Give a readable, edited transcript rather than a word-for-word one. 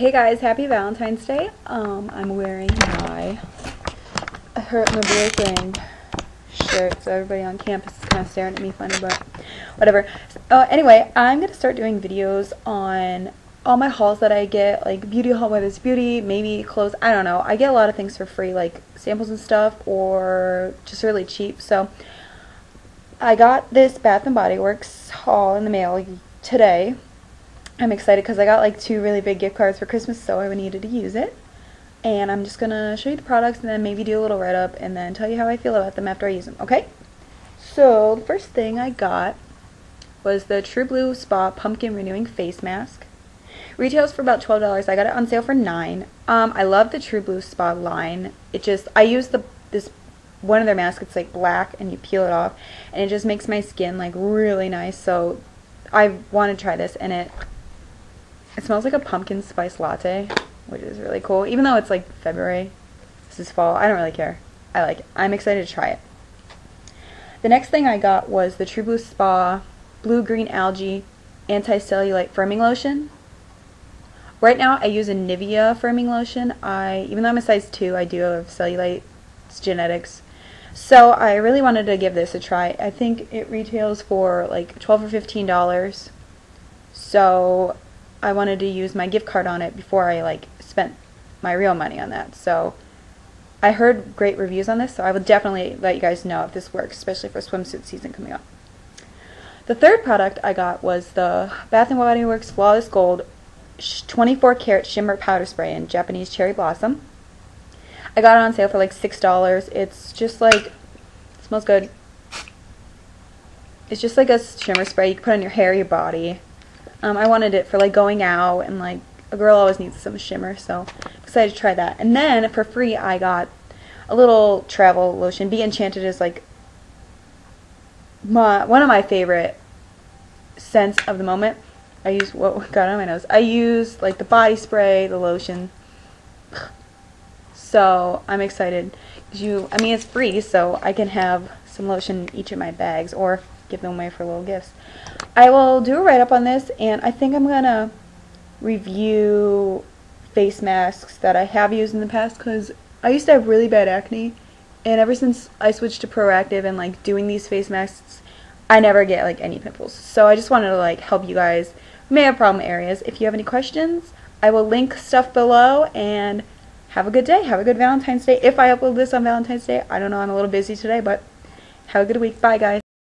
Hey guys, happy Valentine's Day. I'm wearing my I Hurt My Boyfriend shirt, so everybody on campus is kind of staring at me funny, but whatever. Anyway, I'm going to start doing videos on all my hauls that I get, like beauty haul, whether it's beauty, maybe clothes, I don't know. I get a lot of things for free, like samples and stuff, or just really cheap. So I got this Bath and Body Works haul in the mail today. I'm excited because I got like 2 really big gift cards for Christmas, so I needed to use it. And I'm just going to show you the products and then maybe do a little write-up and then tell you how I feel about them after I use them, okay? So, the first thing I got was the True Blue Spa Pumpkin Renewing Face Mask. Retails for about $12. I got it on sale for $9. I love the True Blue Spa line. It just, I use this one of their masks. It's like black and you peel it off and it just makes my skin like really nice. So, I want to try this, and it smells like a pumpkin spice latte, which is really cool. Even though it's like February, this is fall, I don't really care. I like it. I'm excited to try it. The next thing I got was the True Blue Spa Blue Green Algae Anti-Cellulite Firming Lotion. Right now I use a Nivea firming lotion. Even though I'm a size 2, I do have cellulite, it's genetics. So I really wanted to give this a try. I think it retails for like $12 or $15. So I wanted to use my gift card on it before I like spent my real money on that. So I heard great reviews on this, so I will definitely let you guys know if this works, especially for swimsuit season coming up. The third product I got was the Bath and Body Works Flawless Gold 24 Karat Shimmer Powder Spray in Japanese Cherry Blossom. I got it on sale for like $6. It's just like, it smells good. It's just like a shimmer spray you can put on your hair, your body. I wanted it for like going out, and like a girl always needs some shimmer, so I'm excited to try that. And then for free I got a little travel lotion. Be Enchanted is like one of my favorite scents of the moment. I use what got on my nose. I use like the body spray, the lotion. So I'm excited. I mean, it's free, so I can have some lotion in each of my bags or give them away for little gifts. I will do a write-up on this, and I think I'm going to review face masks that I have used in the past, because I used to have really bad acne, and ever since I switched to Proactiv and like doing these face masks, I never get like any pimples. So I just wanted to like help you guys may have problem areas. If you have any questions, I will link stuff below, and have a good day. Have a good Valentine's Day. If I upload this on Valentine's Day, I don't know, I'm a little busy today, but have a good week. Bye guys.